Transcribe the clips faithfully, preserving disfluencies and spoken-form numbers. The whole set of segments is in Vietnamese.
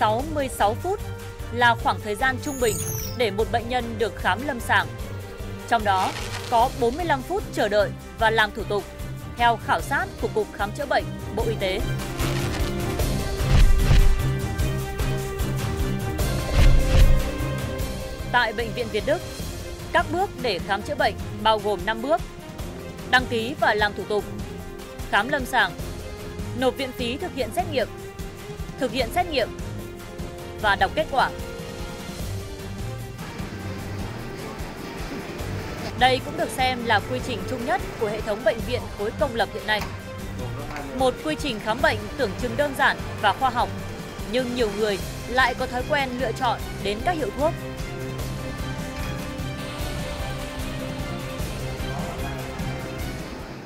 sáu mươi sáu phút là khoảng thời gian trung bình để một bệnh nhân được khám lâm sàng. Trong đó có bốn mươi lăm phút chờ đợi và làm thủ tục, theo khảo sát của Cục Khám chữa Bệnh, Bộ Y tế. Tại Bệnh viện Việt Đức, các bước để khám chữa bệnh bao gồm năm bước. Đăng ký và làm thủ tục, khám lâm sàng, nộp viện phí thực hiện xét nghiệm, thực hiện xét nghiệm và đọc kết quả. Đây cũng được xem là quy trình chung nhất của hệ thống bệnh viện khối công lập hiện nay. Một quy trình khám bệnh tưởng chừng đơn giản và khoa học, nhưng nhiều người lại có thói quen lựa chọn đến các hiệu thuốc.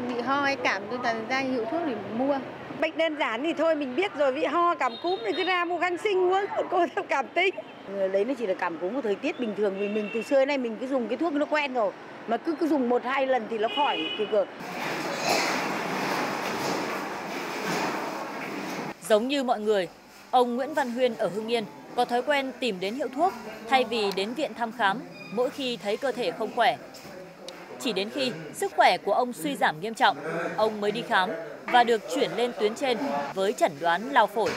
Bị ho hay cảm tôi là ra hiệu thuốc để mua. Bệnh đơn giản thì thôi mình biết rồi, bị ho cảm cúm thì cứ ra mua kháng sinh uống, còn cô theo cảm tính. Đấy nó chỉ là cảm cúm của thời tiết bình thường, vì mình từ xưa đến nay mình cứ dùng cái thuốc nó quen rồi, mà cứ cứ dùng một hai lần thì nó khỏi kìa cơ. Giống như mọi người, ông Nguyễn Văn Huyên ở Hưng Yên có thói quen tìm đến hiệu thuốc thay vì đến viện thăm khám mỗi khi thấy cơ thể không khỏe. Chỉ đến khi sức khỏe của ông suy giảm nghiêm trọng, ông mới đi khám và được chuyển lên tuyến trên với chẩn đoán lao phổi.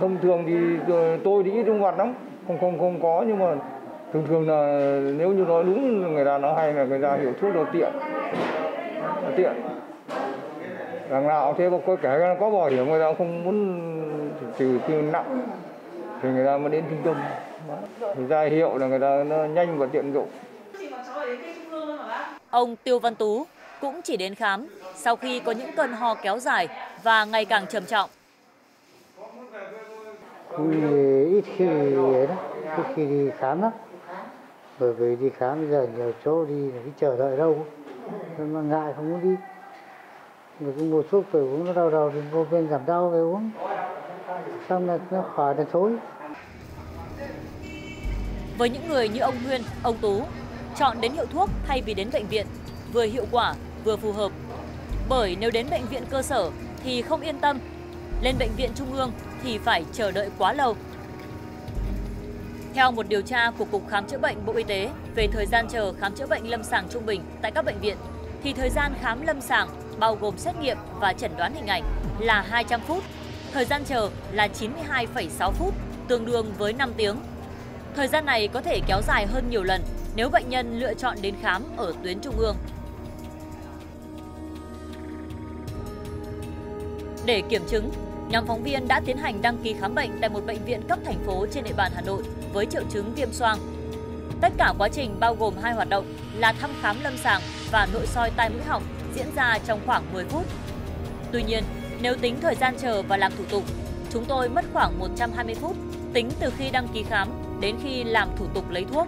Thông thường thì tôi thì ít dung hoạt lắm, không không không có, nhưng mà thường thường là nếu như nói đúng người ta nói hay là người ta hiểu thuốc đầu tiện, đầu tiện. Đằng nào thế có kể là có bảo hiểm người ta không muốn trừ tiêu nặng thì người ta mới đến trung tâm. Thì ra hiệu là người ta nó nhanh và tiện dụng. Ông Tiêu Văn Tú cũng chỉ đến khám sau khi có những cơn ho kéo dài và ngày càng trầm trọng. Ít khi ấy đó, ít khi đi khám lắm. Bởi vì đi khám bây giờ nhiều chỗ đi là cái chờ đợi đâu, mà ngại không muốn đi. Người cứ mua thuốc phải uống nó đau đầu thì vô bên giảm đau phải uống, xong là nó khỏi là thối. Với những người như ông Huyên, ông Tú, chọn đến hiệu thuốc thay vì đến bệnh viện, vừa hiệu quả vừa phù hợp. Bởi nếu đến bệnh viện cơ sở thì không yên tâm, lên bệnh viện trung ương thì phải chờ đợi quá lâu. Theo một điều tra của Cục Khám chữa Bệnh, Bộ Y tế về thời gian chờ khám chữa bệnh lâm sàng trung bình tại các bệnh viện, thì thời gian khám lâm sàng bao gồm xét nghiệm và chẩn đoán hình ảnh là hai trăm phút, thời gian chờ là chín mươi hai phẩy sáu phút, tương đương với năm tiếng. Thời gian này có thể kéo dài hơn nhiều lần nếu bệnh nhân lựa chọn đến khám ở tuyến trung ương. Để kiểm chứng, nhóm phóng viên đã tiến hành đăng ký khám bệnh tại một bệnh viện cấp thành phố trên địa bàn Hà Nội với triệu chứng viêm xoang. Tất cả quá trình bao gồm hai hoạt động là thăm khám lâm sàng và nội soi tai mũi họng diễn ra trong khoảng mười phút. Tuy nhiên, nếu tính thời gian chờ và làm thủ tục, chúng tôi mất khoảng một trăm hai mươi phút tính từ khi đăng ký khám đến khi làm thủ tục lấy thuốc.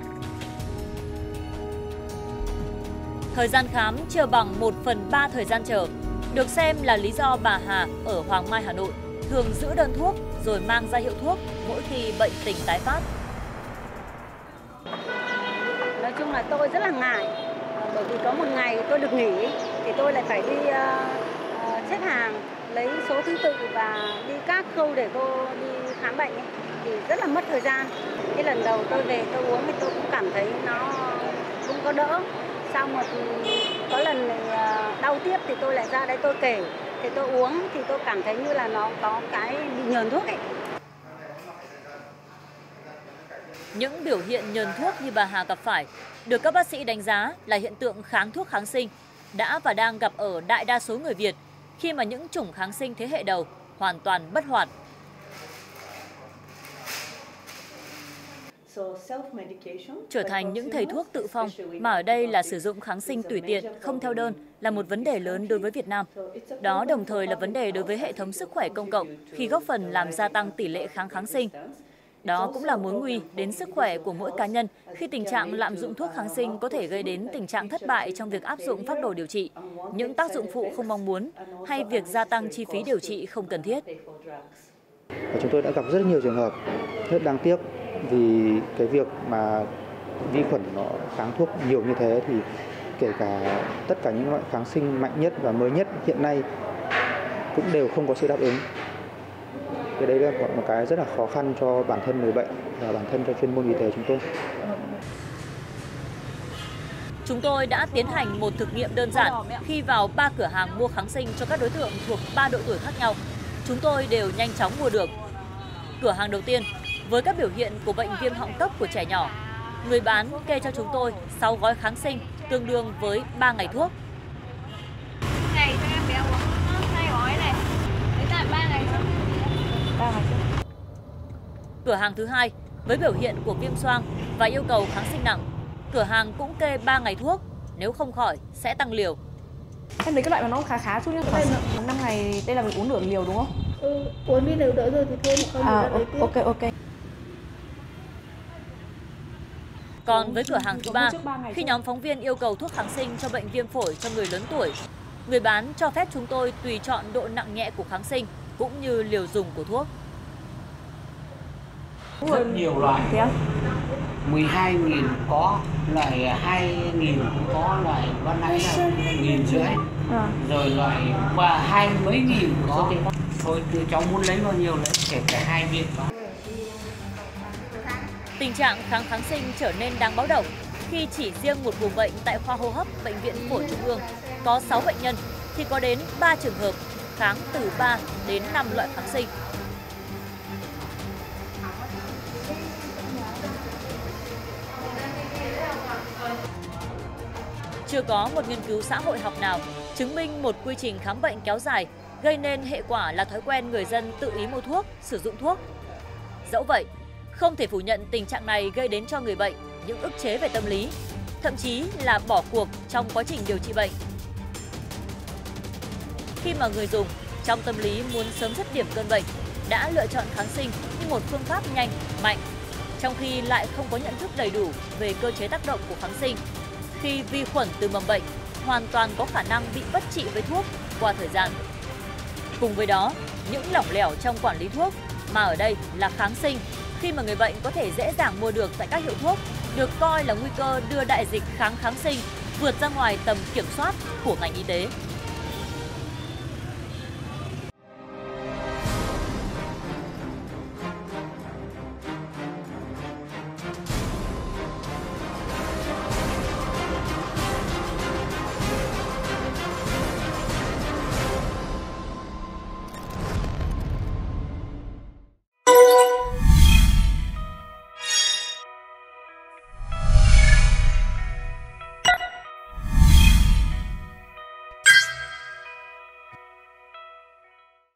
Thời gian khám chưa bằng một phần ba thời gian chờ, được xem là lý do bà Hà ở Hoàng Mai, Hà Nội thường giữ đơn thuốc rồi mang ra hiệu thuốc mỗi khi bệnh tình tái phát. Nói chung là tôi rất là ngại, bởi vì có một ngày tôi được nghỉ thì tôi lại phải đi uh, xếp hàng, lấy số thứ tự và đi các khâu để vô đi khám bệnh ấy, thì rất là mất thời gian. Cái lần đầu tôi về tôi uống thì tôi cũng cảm thấy nó cũng có đỡ. Sau một có lần đau tiếp thì tôi lại ra đây tôi kể, thì tôi uống thì tôi cảm thấy như là nó có cái bị nhờn thuốc ấy. Những biểu hiện nhờn thuốc như bà Hà gặp phải được các bác sĩ đánh giá là hiện tượng kháng thuốc kháng sinh đã và đang gặp ở đại đa số người Việt khi mà những chủng kháng sinh thế hệ đầu hoàn toàn bất hoạt. Trở thành những thầy thuốc tự phong, mà ở đây là sử dụng kháng sinh tùy tiện, không theo đơn, là một vấn đề lớn đối với Việt Nam. Đó đồng thời là vấn đề đối với hệ thống sức khỏe công cộng khi góp phần làm gia tăng tỷ lệ kháng kháng sinh. Đó cũng là mối nguy đến sức khỏe của mỗi cá nhân khi tình trạng lạm dụng thuốc kháng sinh có thể gây đến tình trạng thất bại trong việc áp dụng phác đồ điều trị, những tác dụng phụ không mong muốn hay việc gia tăng chi phí điều trị không cần thiết. Chúng tôi đã gặp rất nhiều trường hợp rất đáng tiếc. Vì cái việc mà vi khuẩn nó kháng thuốc nhiều như thế thì kể cả tất cả những loại kháng sinh mạnh nhất và mới nhất hiện nay cũng đều không có sự đáp ứng. Thì đấy là một cái rất là khó khăn cho bản thân người bệnh và bản thân cho chuyên môn y tế chúng tôi. Chúng tôi đã tiến hành một thực nghiệm đơn giản khi vào ba cửa hàng mua kháng sinh cho các đối tượng thuộc ba độ tuổi khác nhau. Chúng tôi đều nhanh chóng mua được. Cửa hàng đầu tiên, với các biểu hiện của bệnh viêm họng cấp của trẻ nhỏ, người bán kê cho chúng tôi sáu gói kháng sinh tương đương với ba ngày thuốc. Ngày cho em bé uống hai gói này, đến tận ba ngày trước. ba ngày trước. Cửa hàng thứ hai, với biểu hiện của viêm xoang và yêu cầu kháng sinh nặng, cửa hàng cũng kê ba ngày thuốc, nếu không khỏi sẽ tăng liều. Em lấy cái loại mà nó khá khá chút nhá, khoảng năm ngày, đây là mình uống nửa liều đúng không? Ừ, uống đi nếu đỡ rồi thì thôi, không à, đỡ tiếp. Ok ok. Còn với cửa hàng thứ ba, khi nhóm phóng viên yêu cầu thuốc kháng sinh cho bệnh viêm phổi cho người lớn tuổi, người bán cho phép chúng tôi tùy chọn độ nặng nhẹ của kháng sinh cũng như liều dùng của thuốc. Rất nhiều loại. mười hai nghìn có, loại hai nghìn cũng có, loại ban nãy là một nghìn rưỡi, rồi loại và hai mấy nghìn có. Thôi cháu muốn lấy bao nhiêu lấy, kể cả hai viên. Tình trạng kháng kháng sinh trở nên đáng báo động khi chỉ riêng một vùng bệnh tại khoa hô hấp Bệnh viện Phổi Trung ương có sáu bệnh nhân thì có đến ba trường hợp kháng từ ba đến năm loại kháng sinh. Chưa có một nghiên cứu xã hội học nào chứng minh một quy trình khám bệnh kéo dài gây nên hệ quả là thói quen người dân tự ý mua thuốc, sử dụng thuốc. Dẫu vậy, không thể phủ nhận tình trạng này gây đến cho người bệnh những ức chế về tâm lý, thậm chí là bỏ cuộc trong quá trình điều trị bệnh. Khi mà người dùng trong tâm lý muốn sớm dứt điểm cơn bệnh đã lựa chọn kháng sinh như một phương pháp nhanh, mạnh, trong khi lại không có nhận thức đầy đủ về cơ chế tác động của kháng sinh, khi vi khuẩn từ mầm bệnh hoàn toàn có khả năng bị bất trị với thuốc qua thời gian. Cùng với đó, những lỏng lẻo trong quản lý thuốc mà ở đây là kháng sinh, khi mà người bệnh có thể dễ dàng mua được tại các hiệu thuốc, được coi là nguy cơ đưa đại dịch kháng kháng sinh vượt ra ngoài tầm kiểm soát của ngành y tế.